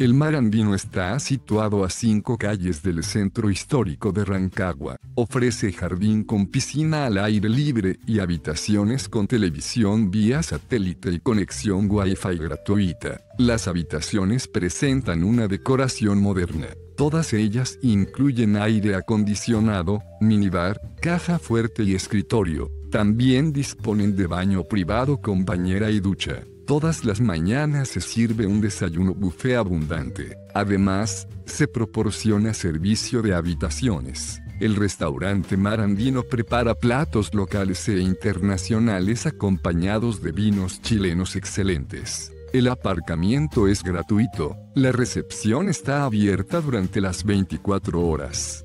El Mar Andino está situado a 5 calles del centro histórico de Rancagua, ofrece jardín con piscina al aire libre y habitaciones con televisión vía satélite y conexión Wi-Fi gratuita. Las habitaciones presentan una decoración moderna. Todas ellas incluyen aire acondicionado, minibar, caja fuerte y escritorio. También disponen de baño privado con bañera y ducha. Todas las mañanas se sirve un desayuno buffet abundante. Además, se proporciona servicio de habitaciones. El restaurante Mar Andino prepara platos locales e internacionales acompañados de vinos chilenos excelentes. El aparcamiento es gratuito. La recepción está abierta durante las 24 horas.